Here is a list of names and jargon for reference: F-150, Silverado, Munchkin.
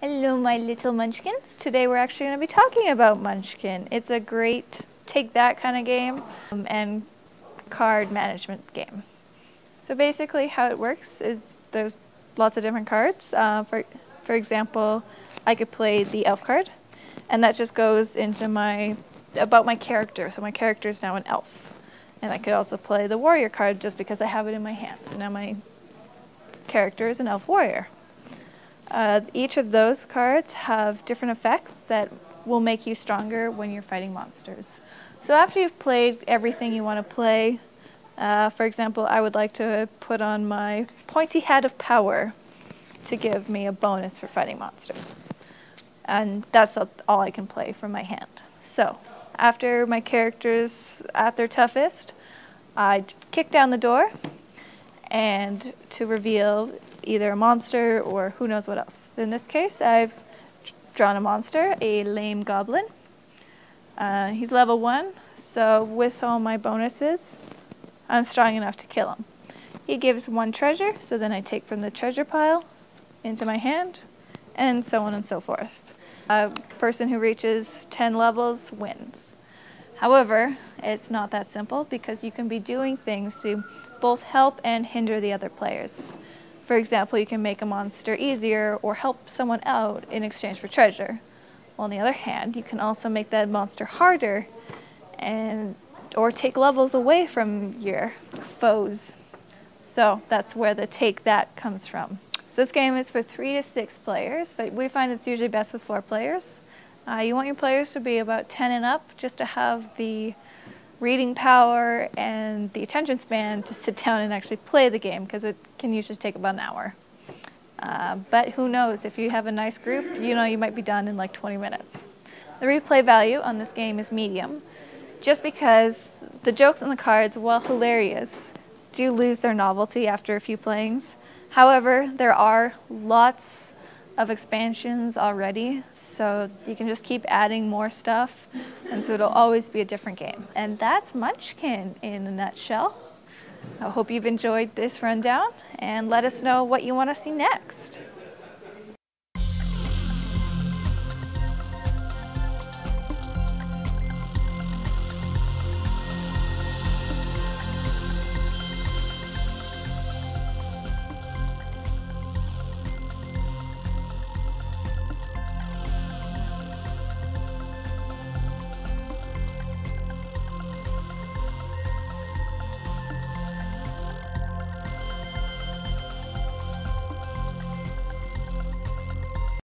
Hello my little munchkins. Today we're actually going to be talking about Munchkin. It's a great take that kind of game and card management game. So basically how it works is there's lots of different cards. For example, I could play the elf card and that just goes into about my character. So my character is now an elf. And I could also play the warrior card just because I have it in my hand. So now my character is an elf warrior. Each of those cards have different effects that will make you stronger when you're fighting monsters. So after you've played everything you want to play, for example, I would like to put on my pointy hat of power to give me a bonus for fighting monsters. And that's all I can play from my hand. So after my character's at their toughest, I kick down the door and to reveal either a monster or who knows what else. In this case, I've drawn a monster, a lame goblin. He's level 1, so with all my bonuses, I'm strong enough to kill him. He gives 1 treasure, so then I take from the treasure pile into my hand, and so on and so forth. A person who reaches 10 levels wins. However, it's not that simple because you can be doing things to both help and hinder the other players. For example, you can make a monster easier or help someone out in exchange for treasure. On the other hand, you can also make that monster harder or take levels away from your foes. So that's where the take that comes from. So this game is for 3 to 6 players, but we find it's usually best with 4 players. You want your players to be about 10 and up just to have the reading power and the attention span to sit down and actually play the game, because it can usually take about an hour. But who knows, if you have a nice group, you know you might be done in like 20 minutes. The replay value on this game is medium, just because the jokes on the cards, while hilarious, do lose their novelty after a few playings. However, there are lots of expansions already, so you can just keep adding more stuff, and so it'll always be a different game. And that's Munchkin in a nutshell. I hope you've enjoyed this rundown, and let us know what you want to see next.